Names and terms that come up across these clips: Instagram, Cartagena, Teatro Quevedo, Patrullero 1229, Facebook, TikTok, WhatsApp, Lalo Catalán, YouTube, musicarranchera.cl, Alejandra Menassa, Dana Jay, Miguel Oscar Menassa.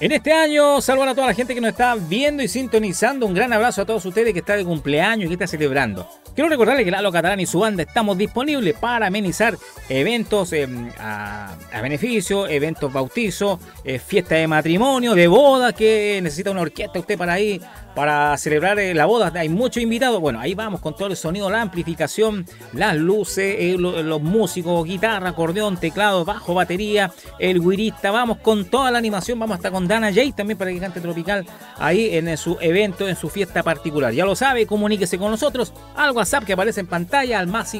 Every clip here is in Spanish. En este año, saludan a toda la gente que nos está viendo y sintonizando. Un gran abrazo a todos ustedes que están de cumpleaños y que están celebrando. Quiero recordarles que Lalo Catalán y su banda estamos disponibles para amenizar eventos a beneficio, eventos bautizos, fiestas de matrimonio, de boda, que necesita una orquesta usted para ir, para celebrar la boda. Hay muchos invitados. Bueno, ahí vamos con todo el sonido, la amplificación, las luces, los músicos, guitarra, acordeón, teclado, bajo, batería, el guirista. Vamos con toda la animación, vamos hasta con Dana Jay también para que cante tropical ahí en su evento, en su fiesta particular. Ya lo sabe, comuníquese con nosotros al WhatsApp que aparece en pantalla, al más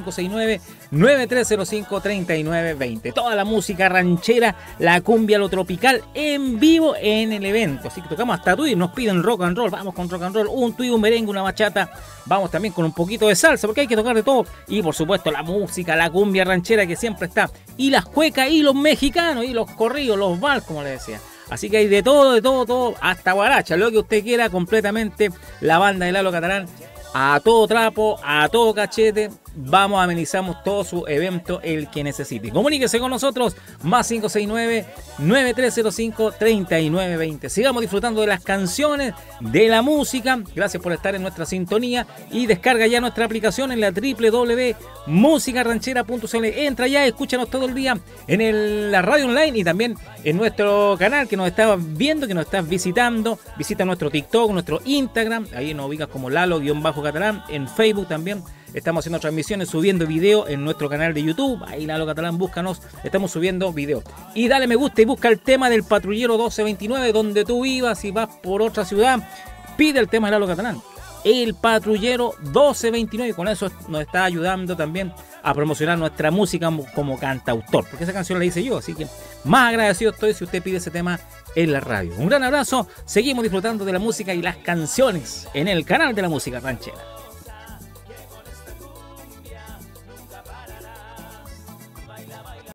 569-9305-3920. Toda la música ranchera, la cumbia, lo tropical en vivo en el evento. Así que tocamos hasta tuyo, nos piden rock and roll, vamos con rock and roll, un tuyo, un merengue, una bachata, vamos también con un poquito de salsa porque hay que tocar de todo. Y por supuesto la música, la cumbia ranchera que siempre está, y las cuecas y los mexicanos y los corridos, los vals, como les decía. Así que hay de todo, hasta guaracha, lo que usted quiera, completamente la banda de Lalo Catalán, a todo trapo, a todo cachete. Vamos, amenizamos todo su evento, el que necesite. Comuníquese con nosotros, más 569-9305-3920. Sigamos disfrutando de las canciones, de la música. Gracias por estar en nuestra sintonía y descarga ya nuestra aplicación en la www.musicarranchera.cl. Entra ya, escúchanos todo el día en la radio online y también en nuestro canal que nos estás viendo, que nos estás visitando. Visita nuestro TikTok, nuestro Instagram, ahí nos ubicas como Lalo-Catalán, en Facebook también. Estamos haciendo transmisiones, subiendo video en nuestro canal de YouTube. Ahí Lalo Catalán, búscanos. Estamos subiendo videos. Y dale me gusta y busca el tema del Patrullero 1229, donde tú vivas. Si vas por otra ciudad, pide el tema de Lalo Catalán. El Patrullero 1229. Con eso nos está ayudando también a promocionar nuestra música como cantautor, porque esa canción la hice yo. Así que más agradecido estoy si usted pide ese tema en la radio. Un gran abrazo. Seguimos disfrutando de la música y las canciones en el canal de la música ranchera.